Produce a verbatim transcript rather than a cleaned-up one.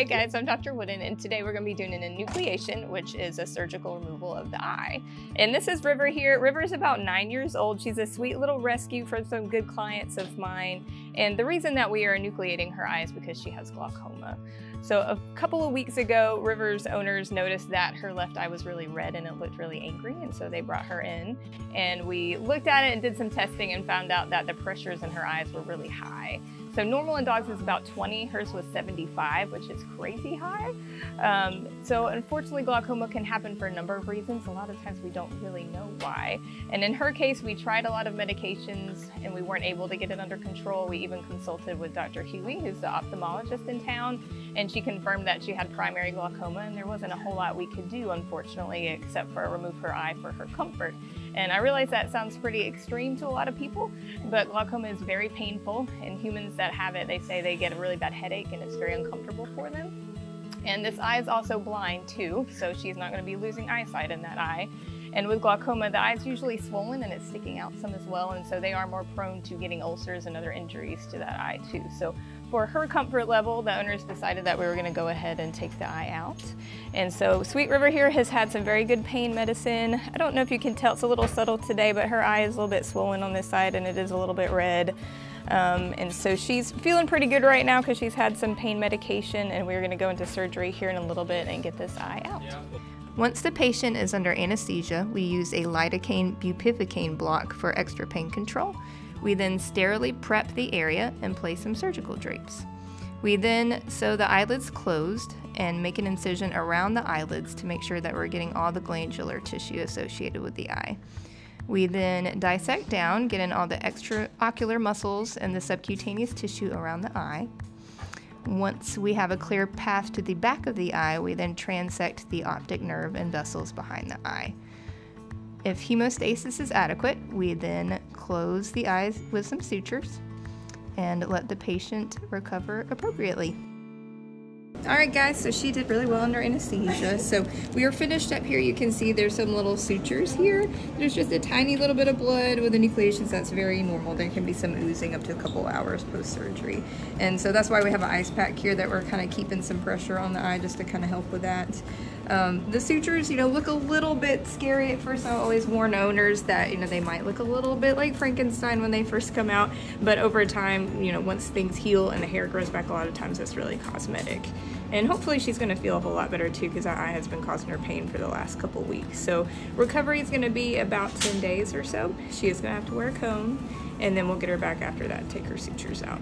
Hey guys, I'm Doctor Wooden, and today we're going to be doing an enucleation, which is a surgical removal of the eye. And this is River here. River is about nine years old. She's a sweet little rescue from some good clients of mine. And the reason that we are enucleating her eye is because she has glaucoma. So a couple of weeks ago, River's owners noticed that her left eye was really red and it looked really angry. And so they brought her in and we looked at it and did some testing and found out that the pressures in her eyes were really high. So normal in dogs is about twenty, hers was seventy-five, which is crazy high. Um, so unfortunately, glaucoma can happen for a number of reasons. A lot of times we don't really know why. And in her case, we tried a lot of medications and we weren't able to get it under control. We even consulted with Doctor Huey, who's the ophthalmologist in town, and she confirmed that she had primary glaucoma and there wasn't a whole lot we could do, unfortunately, except for remove her eye for her comfort. And I realize that sounds pretty extreme to a lot of people, but glaucoma is very painful, and humans that have it, they say they get a really bad headache and it's very uncomfortable for them. And this eye is also blind too, so she's not going to be losing eyesight in that eye. And with glaucoma, the eye's usually swollen and it's sticking out some as well, and so they are more prone to getting ulcers and other injuries to that eye too. So for her comfort level, the owners decided that we were going to go ahead and take the eye out. And so Sweet River here has had some very good pain medicine. I don't know if you can tell, it's a little subtle today, but her eye is a little bit swollen on this side and it is a little bit red. Um, and so she's feeling pretty good right now because she's had some pain medication, and we're going to go into surgery here in a little bit and get this eye out. Yeah. Once the patient is under anesthesia, we use a lidocaine bupivacaine block for extra pain control. We then sterilely prep the area and place some surgical drapes. We then sew the eyelids closed and make an incision around the eyelids to make sure that we're getting all the glandular tissue associated with the eye. We then dissect down, get in all the extraocular muscles and the subcutaneous tissue around the eye. Once we have a clear path to the back of the eye, we then transect the optic nerve and vessels behind the eye. If hemostasis is adequate, we then close the eyes with some sutures and let the patient recover appropriately. All right guys, so she did really well under anesthesia. So we are finished up here. You can see there's some little sutures here. There's just a tiny little bit of blood with enucleations. That's very normal. There can be some oozing up to a couple hours post-surgery. And so that's why we have an ice pack here that we're kind of keeping some pressure on the eye just to kind of help with that. Um, the sutures, you know, look a little bit scary at first. I always warn owners that, you know, they might look a little bit like Frankenstein when they first come out. But over time, you know, once things heal and the hair grows back, a lot of times that's really cosmetic. And hopefully she's going to feel a whole lot better too, because that eye has been causing her pain for the last couple weeks. So recovery is going to be about ten days or so. She is going to have to wear a cone, and then we'll get her back after that, take her sutures out.